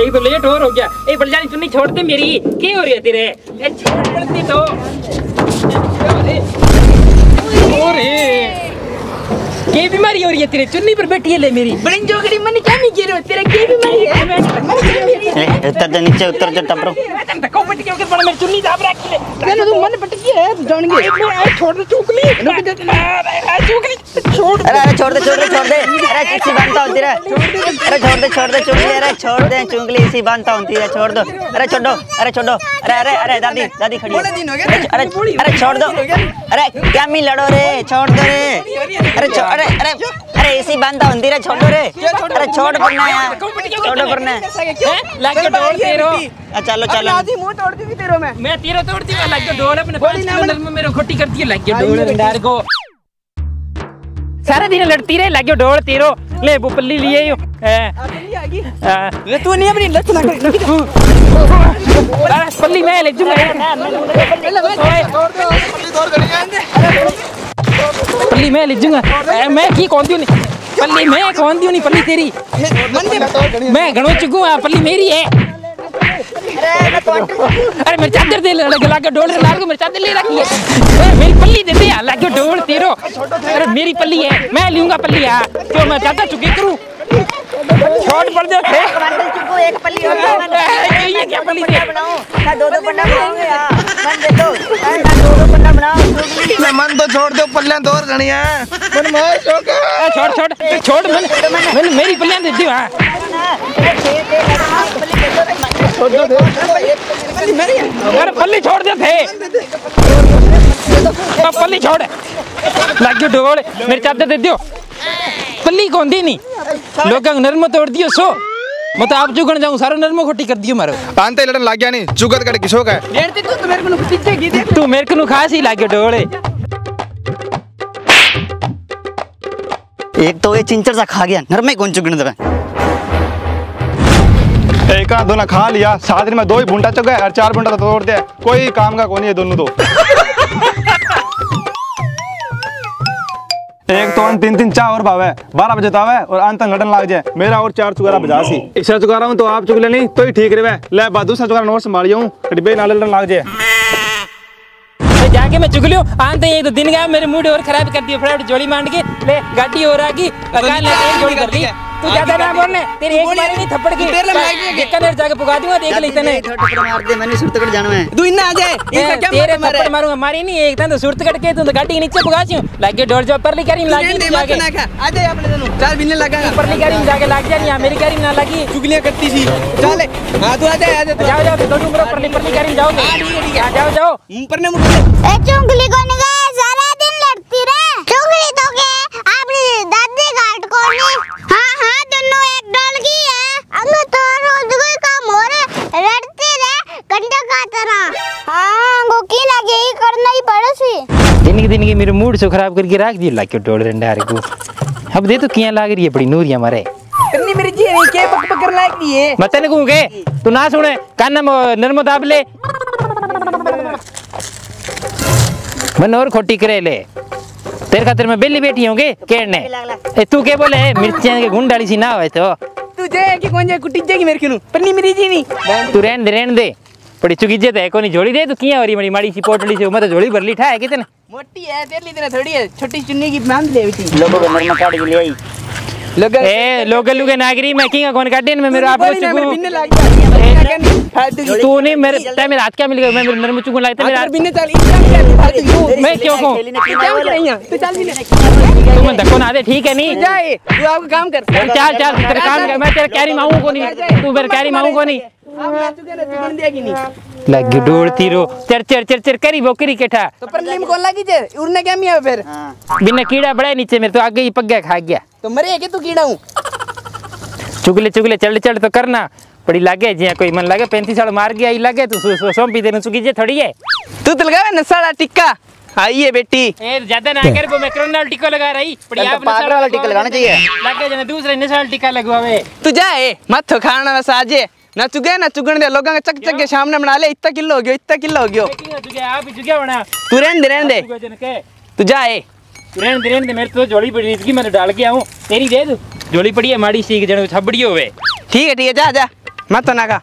एक तो लेट और हो गया। ए बलजानी चुन्नी छोड़ दे मेरी, क्या हो रही है तेरे? ए छोड़ दे तो। क्या बीमारी हो रही है तेरे? चुन्नी पर बैठी है ले मेरी। बड़ी जोगड़ी मन क्या नहीं गिर रहा तेरा, क्या बीमारी है? उतर जा नीचे, उतर जा टपरो। तुम धक्का पट क्यों कर पड़ा मेरी चुन्नी दाब रखी है। मैंने तो मन पटकी है जाऊंगी। ए छोड़ दे चुकली। रुक जा चुकली। अरे छोड़ दे छोड़ दे छोड़ दे। अरे किसी बांधता हूं तेरा। अरे छोड़ दे छोड़ दे चुंगली। अरे छोड़ दे चुंगली इसी बांधता हूं तेरा। छोड़ दो। अरे छोड़ दो। अरे छोड़ दो। अरे अरे अरे दादी दादी खड़ी है। अरे अरे छोड़ दो। अरे क्या मी लड़ो रे, छोड़ दो रे। अरे अरे अरे अरे इसी बांधता हूं तेरा। छोड़ दो रे। अरे छोड़ वरना यार, छोड़ वरना लाके डोल तेरो। चलो चलो दादी मुंह तोड़ती भी तेरो। मैं तेरो तोड़ती हूं लाके डोल। अपने 5 किलो में मेरे खोटी करती है लाके डोल। भंडार को सारा दिन लड़ती रहे लगे डोल तेरो। ले बुपल्ली लिए यो तू नहीं अपनी लत ना कर पल्ली मैं ले जूंगा। पल्ली मैं ले जूंगा। मैं की कौन दियो नहीं पल्ली, मैं कौन दियो नहीं पल्ली तेरी। मैं घणो चुगू हां, पल्ली मेरी है। अरे मेरी चादर दे लगा के डोल ला के, मेरी चादर ले रखी है। मेरी पल्ली दे दे लगा डोल तेरो। अरे मेरी पल्ली है, मैं लूंगा पल्ली यार। क्यों मैं चादर चुके करूं? छोड़ पड़ दे चुको एक पल्ली और ये क्या पल्ली से बनाऊं ना, दो दो पन्ना बनाऊंगा यार। मन दे दो ना, दो दो पन्ना बनाओ। मैं मन तो छोड़ दो पल्ले दौर गणी है। मन मार छोड़ छोड़ छोड़ छोड़ मन मेरी पल्ली दे दे। हां छोड़ दो पल्ली मेरी। अरे पल्ली छोड़ दे थे, पल्ली छोड़ लग डोल। मेरी चादर दे दियो। पल्ली कौन दी नहीं लोगों नरमा तोड़ दियो। सो मैं तो आप चुगन जाऊं, सारा नरमा खोटी कर दियो मारो। तांते लड़न लाग गया नहीं चुगत कर किसो का है। लेड़ते तू मेरे को पीछे की दे, तू मेरे को खास ही लागे डोले। एक तो ये चिंचर सा खा गया नरमा कौन चुगन दे। एक आध दोना खा लिया, सात दिन में दो ही बूंटा चुगा है और चार बूंटा तोड़ दिया। कोई काम का कोनी है दोनों दो। एक तो तीन तीन चार और भावे 12 बजे तावे और अंत घटन लाग जाए। मेरा और चार चुगारा बजा सी ऐसा चुगारा हूं तो आप चुगले नहीं तो ही ठीक रहे। ले बा दूसरा चुगारा नोट संभालियो डिब्बे नाले लाग जाए। मैं जाके मैं चुगलियो आंत ये तो दिन गया मेरे मूड और खराब कर दिए। फटाफट जोड़ी मांड के ले गाड़ी और आगी लगा ले एक जोड़ी कर दी। तू ज्यादा ना बोलने तेरी एक मारे नहीं थप्पड़ की बीकानेर जाके पुगा दूंगा देख ले। इतने थप्पड़ मार दे मैंने सुरतगढ़ जाना है। तू इन्ना आ जाए इसका क्या तेरे थप्पड़ मारूंगा मारी नहीं एक तो सुरतगढ़ के तू तो गाड़ी के नीचे पुगा छियो लागे डोर जो परली करी लागे जाके आ जाए अपने दोनों चल बिन्ने लगा परली करी जाके लाग जा नहीं मेरी करी ना लगी चुगलियां करती थी। चल हां तू आ जाए जाओ जाओ दो ऊपर परली परली करी जाओ आ जाओ जाओ मुंह पर ने मुंह ए चुगली को ने सारा दिन लड़ती रहे। चुगली तो के अपनी दादी गाट को नहीं। दिन के मेरे मूड से खराब करके राख दियो लाके डोल रंडार को। अब दे तो किया लाग रही है बड़ी नूरिया मारे करनी मेरी जी नहीं के पक पक कर लाग दी है। मत न गूंगे तू ना सुने कान नरमा दाब ले मन और खोटी करे ले। तेरे खातिर मैं बेली बैठी होंगे केड़ने ए तू के बोले मिर्चियां के गुंड डाली सी ना होए तो तू जे की कोन जे कुटी जेगी मेरे किनु पन्नी मेरी जी नहीं। तू रहन दे बड़ी चुगीजे है कोनी जोड़ी दे। तू किया हो रही बड़ी माड़ी सी पोटली से मत जोड़ी भरली ठा है कितने मोटी है तेरे लिए थोड़ी है छोटी चुन्नी की मान ले बेटी। लोगों को नरमा काट के ले आई लोग ए लोगल लुगे नागरी मैं किया कौन काटेन में मेरे आप चुगू बिन्ने लाग गया तू ने मेरे तय मेरे हाथ क्या मिल गया। मैं नरमा चुगू लागते मेरे हाथ बिन्ने चल इतना मैं क्यों को तू चल बिन्ने तू मन धक्को ना दे ठीक है नहीं जाए तू आपका काम कर चार चार तेरे काम कर। मैं तेरे कैरी माऊ को नहीं तू मेरे कैरी माऊ को नहीं लग डोलती रो चर चर चर चर करी बोकरी केठा तो परली में कौन लागी जे उड़ने क्या मिया फिर बिना कीड़ा बड़ा नीचे मेरे तो आगे ही पक गया खा गया तो मरे के तू कीड़ा हूं। चुगले चुगले चल चल तो करना पड़ी लागे जे कोई मन लागे 35 साल मार गया ही लागे तू सो सो पी देने चुकी जे थोड़ी है तू तो लगावे नसाड़ा टिक्का। आइए बेटी ए ज्यादा ना कर वो मैं क्रोनल टिक्का लगा रही पड़ी आप नसाड़ा वाला टिक्का लगाना चाहिए लागे जने दूसरे नसाड़ा टिक्का लगवावे तू जाए मत खाना बस आजे ना चुगे ना चुगण दे लोगों के चक चक के सामने बना ले। इतना किलो हो गयो इतना किलो हो गयो आप ही चुगे बना तू रहन दे तू जा ए रहन दे मेरे तो झोली पड़ी इसकी मैं डाल के आऊं तेरी दे दू झोली पड़ी है माड़ी सी के जने छबड़ी होवे ठीक है जा जा मातो नागा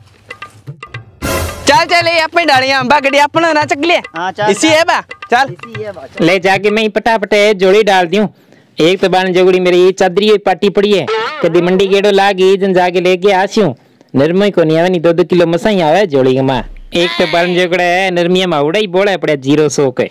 चल चल ये अपनी डालियां बागड़ी अपना ना चक लिया इसी है बा चल ले जाके मैं फटाफट जोड़ी डाल दूं। एक तो बाण जोगड़ी मेरी चादरी पाटी पड़ी है कदी मंडी गेड़ो लागी जन जाके लेके आसियो नरमी को नहीं आवे नहीं 2 किलो मसाई आवे जोड़ी के मां। एक तो बाण जोगड़ा है नरमिया मावड़ा ही बोला पड़े 0 के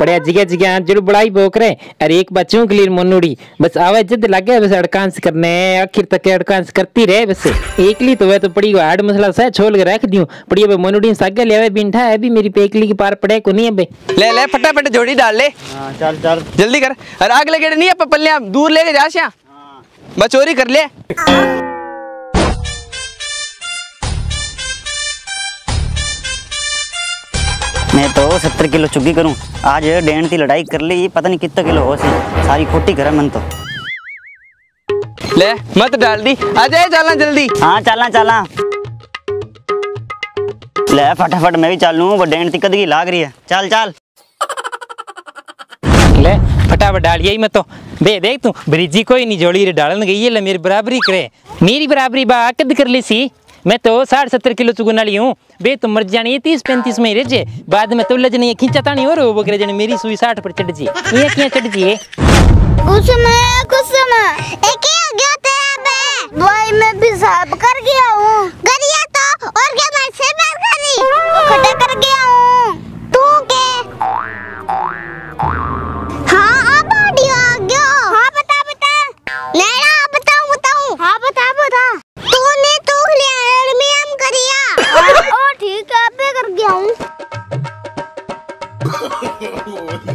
पड़े जिगे जिगे जुड़ बड़ाई बोकरे अरे एक बच्चों के लिए मोनुड़ी बस आवे जिद लगे बस अड़कांस करने आखिर तक अड़कांस करती रहे बस एकली तो वह तो पड़ी हार्ड मसला सा छोल के रख दियो पड़ी अब मोनुड़ी सागे लेवे बिंठा है भी मेरी पेकली की पार पड़े को नहीं बे ले ले फटाफट जोड़ी डाल ले हां चल चल जल्दी कर और अगले गेड़े नहीं अपन पल्लियां दूर लेके जासिया हां बस चोरी कर ले। मैं तो 70 किलो चुगी करूं आज डेण की लड़ाई कर ली पता नहीं कितना किलो हो सी सारी खोटी करे मन तो ले मत डाल दी आ जाए चलना जल्दी हाँ चलना चलना ले फटाफट मैं भी चलूं वो डेण की कदगी लाग रही है चल चल ले फटाफट डालिए ही मत तो दे देख तू ब्रिजी कोई नहीं जोड़ी रे डालन गई है ले मेरी बराबरी करे मेरी बराबरी बा कद कर ली सी मैं तो 60-70 किलो चुगन वाली हूँ बे तुम मर जानी 30-35 में रह बाद में तो लजनी खींचा तानी और वो करे जने मेरी सुई 60 पर चढ़ जी ये क्या चढ़ जी कुछ समय एक ही हो गया था बे भाई मैं भी साहब कर गया हूँ कर गया तो और क्या मैं से बात करी खड़ा कर गया हूँ तू के हां अब ऑडियो आ गया हां बता बता लेना बताऊं बताऊं हां बता बता तूने तो लियाड़ में हम करिया ओ ठीक है अब कर गया हूं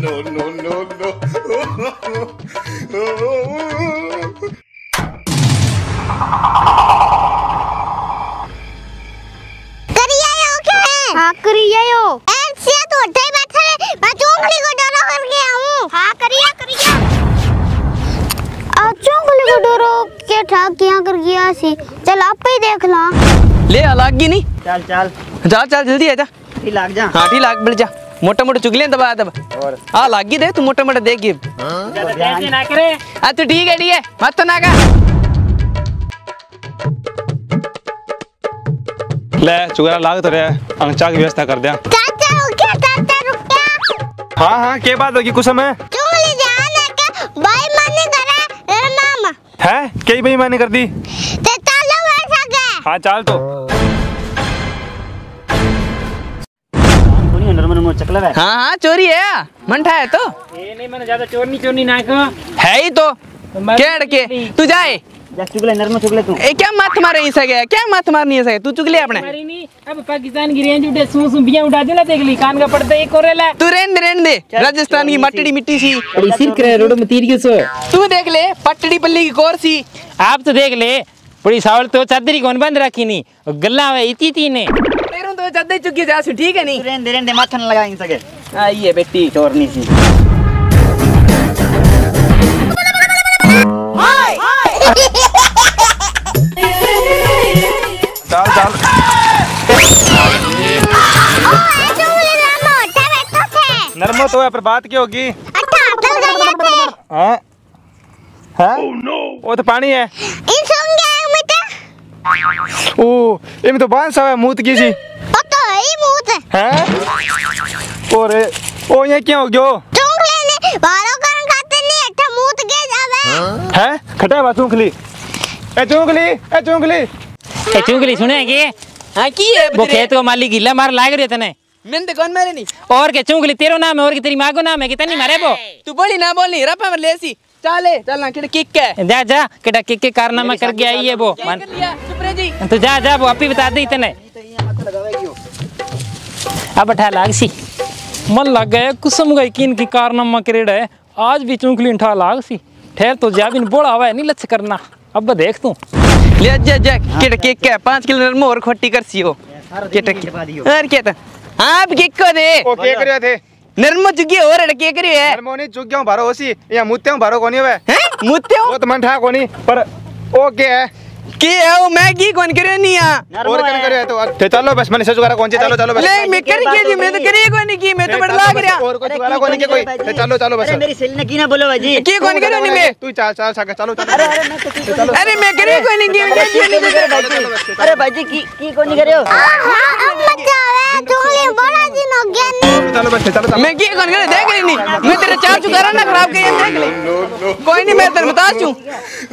नो नो नो नो करिया हो क्या है हां करिया हो ऐसे तो उठे बैठे मैं चुंगली को डरो कर गया हूं हां करिया करिया आ चुंगली को डरो के ठाक क्या कर गया सी चल आप ही देख ला ले अलग ही नहीं चल चल जा चल जल्दी आ जा ठी लाग जा हां ठी लाग बल जा मोटा मोटा चुगलियां दबा दब और हां लाग गई दे तू मोटा मोटा देख गिव ज्यादा टेंशन ना करे आ तू ठीक है मत तो ना का ले चुगरा लाग तो रे अंगचा की व्यवस्था कर दे चाचा रुक जा चाचा रुक जा हां हां के बात होगी कुछ समय चुगली ध्यान रख भाई माने करा रे मामा है कई भाई माने कर दी ते चलो ऐसा के हां चल तो चकला है हाँ हाँ चोरी है मंठा है तो ये नहीं मैंने ज्यादा चोरनी चोरनी ना को है ही तो केड़ के तू जाए जा चुगले नरमा चुगले तू ए क्या माथ मारे ऐसा गया क्या माथ मारनी है तू चुगले अपने मारी नहीं अब पाकिस्तान की रेंज उठे सू सू बिया उठा देला देख ली कान का पड़ता एक और ले तू रेन दे राजस्थान की मटड़ी मिट्टी सी बड़ी सिर करे रोड में तीर के सो तू देख ले पटड़ी पल्ली की कोर सी आप तो देख ले बड़ी सावल तो चादरी कोन बंद रखी नहीं गल्ला है इती ती ने तो ज्यादा चुकी जा ठीक है नहीं रेन दे माथा न लगाएंगे सके आई है बेटी चोरनी सी हाय चल चल नरमा तो है पर बात क्या होगी अच्छा चल गया थे हां हां ओह नो वो तो पानी है इन संगे मत ओ ये में तो बांस है मूत की सी हैं और ओ ये क्या हो गयो चुंगली ने बारो करन खाते नहीं अठा मूत के जावे हैं खटा बा चुंगली ए चुंगली ए चुंगली ए चुंगली सुने के हां की है वो खेत को माली गिल्ला मार लाग रहे तने मैंने तो कौन मारे नहीं और के चुंगली तेरो नाम है और की तेरी मां को नाम है कितनी मारे वो तू बोली ना बोली रपा में लेसी चले चलना किड किक के जा जा किड किक के कारनामा कर गया ये वो मान सुप्रे जी तो जा जा वो आप ही बता दे इतने अब अठा लाग सी मन लग गया कुसुम गई किन की कारनामा करेड़ है आज भी चुंगली उठा लाग सी ठहर तो जाबिन बोला आवे नहीं लच करना अब देख तू ले जा जा किट केक के 5 किलो नरमा और खट्टी करसी हो किट केक और क्या था आप केक को दे ओ के करियो थे नरमा चुगी और अड़के करियो है नरमा ने चुग गयो भरो होसी या मुत्ते भरो कोनी होवे हैं मुत्ते वो तो मन ठा कोनी पर ओके है की है मैं की कौन करे नहीं हां और कन करे तो थे चलो बस मैंने चुगारा कौन से चलो चलो बस ले मैं कर के जी मैं तो करे कोनी की मैं तो बड़ा लाग रहा और को चुगारा कोनी के कोई थे चलो चलो बस मेरी सेल ने की ना बोलो भाईजी की कौन करे नहीं मैं तू चाल चाल सागा चलो चलो अरे मैं करे कोनी की मैं की अरे भाईजी की कोनी करे हो अब मजा आवे तोले बड़ा दिन हो गया नहीं चलो बस चलो मैं की कोनी करे देख नहीं मैं तेरा चाल चुगारा ना खराब कर देख ले कोई नहीं मैं तेरे बता दूं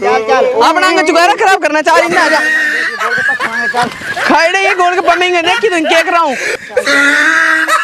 चल चल अपना का चुगारा खराब करना चाह रही ना आजा खाइड़े ये गोल के पमेंगे देखी तुम क्या कराऊं।